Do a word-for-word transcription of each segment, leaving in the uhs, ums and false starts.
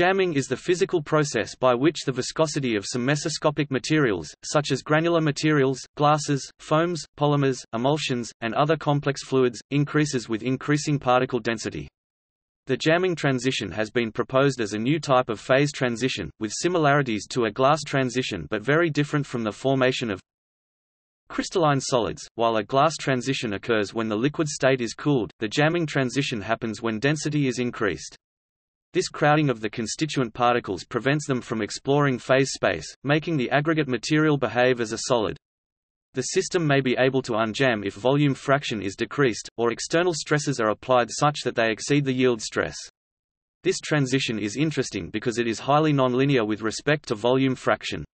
Jamming is the physical process by which the viscosity of some mesoscopic materials, such as granular materials, glasses, foams, polymers, emulsions, and other complex fluids, increases with increasing particle density. The jamming transition has been proposed as a new type of phase transition, with similarities to a glass transition but very different from the formation of crystalline solids. While a glass transition occurs when the liquid state is cooled, the jamming transition happens when density is increased. This crowding of the constituent particles prevents them from exploring phase space, making the aggregate material behave as a solid. The system may be able to unjam if volume fraction is decreased, or external stresses are applied such that they exceed the yield stress. This transition is interesting because it is highly nonlinear with respect to volume fraction.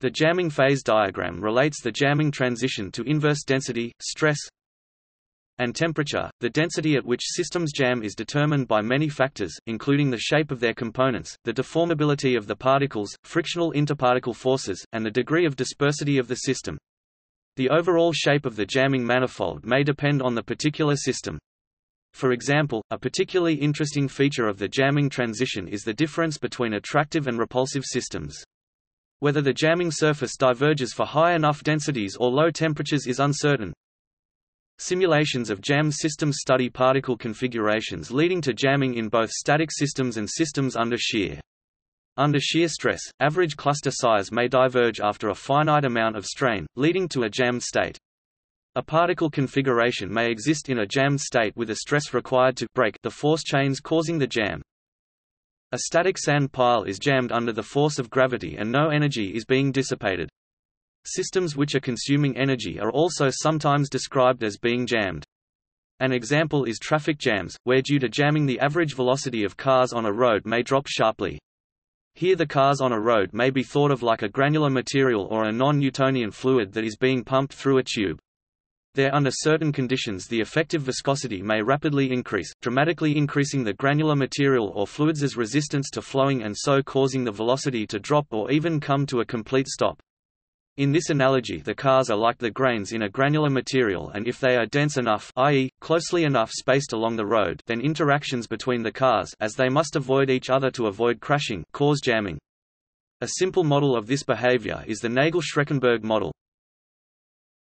The jamming phase diagram relates the jamming transition to inverse density, stress, and temperature. The density at which systems jam is determined by many factors, including the shape of their components, the deformability of the particles, frictional interparticle forces, and the degree of dispersity of the system. The overall shape of the jamming manifold may depend on the particular system. For example, a particularly interesting feature of the jamming transition is the difference between attractive and repulsive systems. Whether the jamming surface diverges for high enough densities or low temperatures is uncertain. Simulations of jam systems study particle configurations leading to jamming in both static systems and systems under shear. Under shear stress, average cluster size may diverge after a finite amount of strain, leading to a jammed state. A particle configuration may exist in a jammed state with a stress required to break the force chains causing the jam. A static sand pile is jammed under the force of gravity and no energy is being dissipated. Systems which are consuming energy are also sometimes described as being jammed. An example is traffic jams, where due to jamming the average velocity of cars on a road may drop sharply. Here the cars on a road may be thought of like a granular material or a non-Newtonian fluid that is being pumped through a tube. There, under certain conditions, the effective viscosity may rapidly increase, dramatically increasing the granular material or fluid's resistance to flowing and so causing the velocity to drop or even come to a complete stop. In this analogy, the cars are like the grains in a granular material, and if they are dense enough, that is, closely enough spaced along the road, then interactions between the cars, as they must avoid each other to avoid crashing, cause jamming. A simple model of this behavior is the Nagel-Schreckenberg model.